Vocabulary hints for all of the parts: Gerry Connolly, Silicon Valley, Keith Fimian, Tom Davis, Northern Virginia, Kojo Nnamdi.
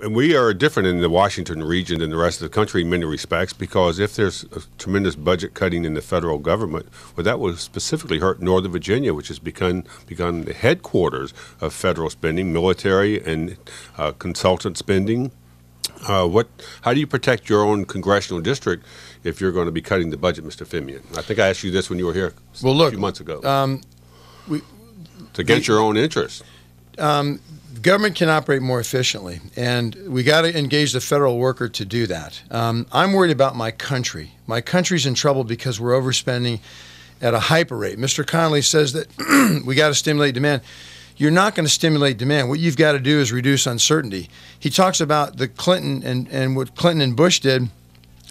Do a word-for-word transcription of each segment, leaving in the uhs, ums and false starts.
And we are different in the Washington region than the rest of the country in many respects, because if there's a tremendous budget cutting in the federal government, well, that would specifically hurt Northern Virginia, which has begun, begun the headquarters of federal spending, military and uh, consultant spending. Uh, what? How do you protect your own congressional district if you're going to be cutting the budget, Mister Fimian? I think I asked you this when you were here well, look, a few months ago. Um, we, it's against we, your own interests. Um, Government can operate more efficiently, and we got to engage the federal worker to do that. Um, I'm worried about my country. My country's in trouble because we're overspending at a hyper rate. Mister Connolly says that we got to stimulate demand. You're not going to stimulate demand. What you've got to do is reduce uncertainty. He talks about the Clinton and, and what Clinton and Bush did.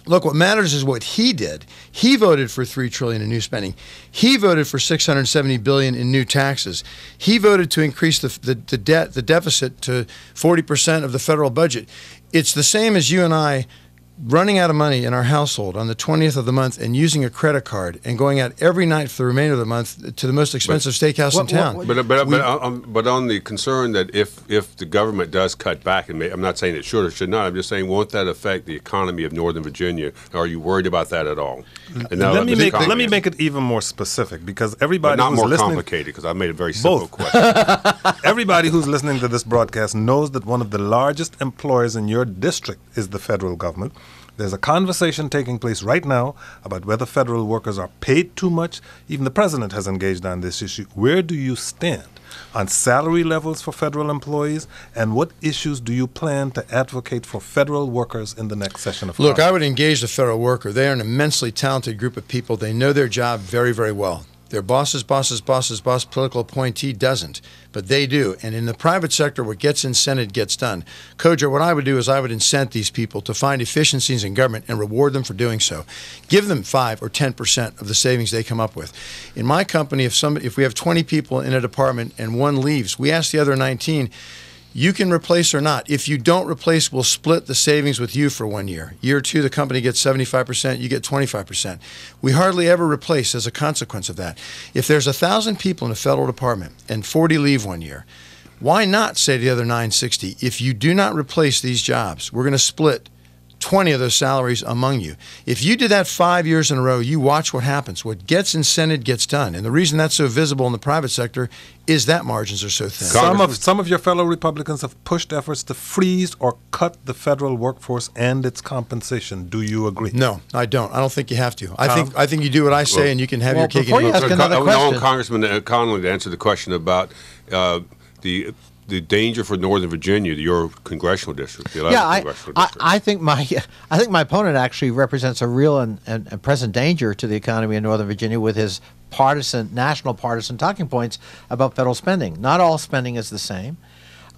Look, what matters is what he did. He voted for three trillion dollars in new spending. He voted for six hundred seventy billion dollars in new taxes. He voted to increase the, the, the debt, the deficit to forty percent of the federal budget. It's the same as you and I running out of money in our household on the twentieth of the month and using a credit card and going out every night for the remainder of the month to the most expensive but, steakhouse what, in town. What, what, but, but, we, but, on, but on the concern that if, if the government does cut back, and may, I'm not saying it should or should not, I'm just saying won't that affect the economy of Northern Virginia? Are you worried about that at all? And now, let, me make, let me make it even more specific, because everybody but not who's more listening, complicated, because I made a very simple both. question. Everybody who's listening to this broadcast knows that one of the largest employers in your district is the federal government. There's a conversation taking place right now about whether federal workers are paid too much. Even the president has engaged on this issue. Where do you stand on salary levels for federal employees, and what issues do you plan to advocate for federal workers in the next session of Congress? Look, I would engage the federal worker. They are an immensely talented group of people. They know their job very, very well. Their bosses, bosses, bosses, boss, political appointee doesn't, but they do. And in the private sector, what gets incented gets done. Kojo, what I would do is I would incent these people to find efficiencies in government and reward them for doing so. Give them five or ten percent of the savings they come up with. In my company, if somebody, if we have twenty people in a department and one leaves, we ask the other nineteen, you can replace or not. If you don't replace, we'll split the savings with you for one year. Year two, the company gets seventy-five percent, you get twenty-five percent. We hardly ever replace as a consequence of that. If there's one thousand people in a federal department and forty leave one year, why not say to the other nine sixty, if you do not replace these jobs, we're going to split twenty of those salaries among you. If you do that five years in a row, you watch what happens. What gets incented gets done. And the reason that's so visible in the private sector is that margins are so thin. Some of, some of your fellow Republicans have pushed efforts to freeze or cut the federal workforce and its compensation. Do you agree? No, I don't. I don't think you have to. I, um, think, I think you do what I say, well, and you can have well, your cake and eat it. I would want Congressman Connolly to answer the question about uh, the... the danger for Northern Virginia, your congressional district. The yeah, I, congressional I, district. I think my I think my opponent actually represents a real and, and, and present danger to the economy in Northern Virginia with his partisan, national partisan talking points about federal spending. Not all spending is the same.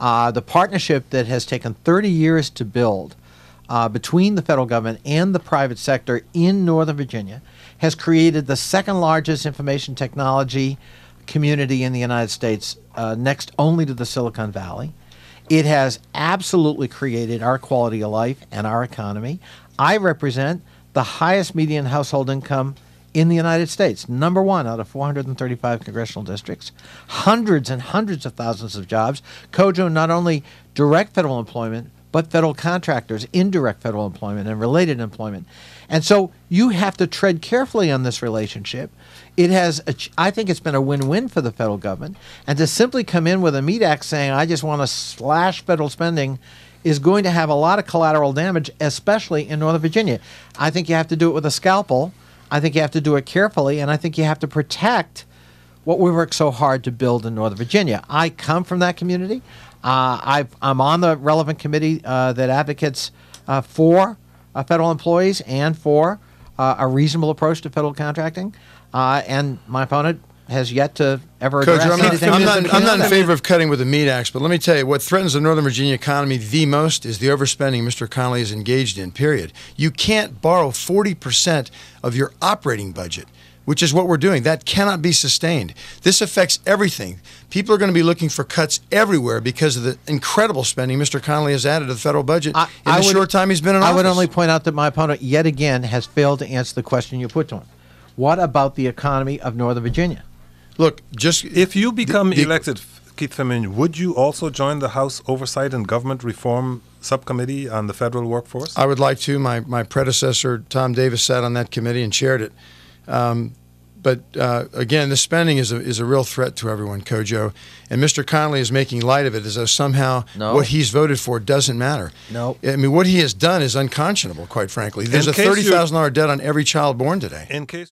Uh, the partnership that has taken thirty years to build uh, between the federal government and the private sector in Northern Virginia has created the second largest information technology community in the United States, uh, next only to the Silicon Valley. It has absolutely created our quality of life and our economy. I represent the highest median household income in the United States, number one out of four hundred thirty-five congressional districts, hundreds and hundreds of thousands of jobs. Kojo, not only direct federal employment, but federal contractors, indirect federal employment and related employment. And so you have to tread carefully on this relationship. It has, a, I think it's been a win-win for the federal government. And to simply come in with a meat axe saying, I just want to slash federal spending, is going to have a lot of collateral damage, especially in Northern Virginia. I think you have to do it with a scalpel. I think you have to do it carefully. And I think you have to protect what we worked so hard to build in Northern Virginia. I come from that community. Uh, I've, I'm on the relevant committee uh, that advocates uh, for uh, federal employees and for uh, a reasonable approach to federal contracting. Uh, and my opponent has yet to ever address Coach, I'm anything. Not, I'm, not, I'm not in favor of cutting with a meat axe, but let me tell you, what threatens the Northern Virginia economy the most is the overspending Mister Connolly is engaged in, period. You can't borrow forty percent of your operating budget, which is what we're doing. That cannot be sustained. This affects everything. People are going to be looking for cuts everywhere because of the incredible spending Mister Connolly has added to the federal budget I, in I the would, short time he's been in office. I would only point out that my opponent, yet again, has failed to answer the question you put to him. What about the economy of Northern Virginia? Look, just if you become the, the, elected, Keith Fimian, would you also join the House Oversight and Government Reform subcommittee on the federal workforce? I would like to. My, my predecessor, Tom Davis, sat on that committee and chaired it. Um, but, uh, again, the spending is a, is a real threat to everyone, Kojo. And Mister Connolly is making light of it as though somehow no. what he's voted for doesn't matter. No. I mean, what he has done is unconscionable, quite frankly. There's a thirty thousand dollar debt on every child born today. In case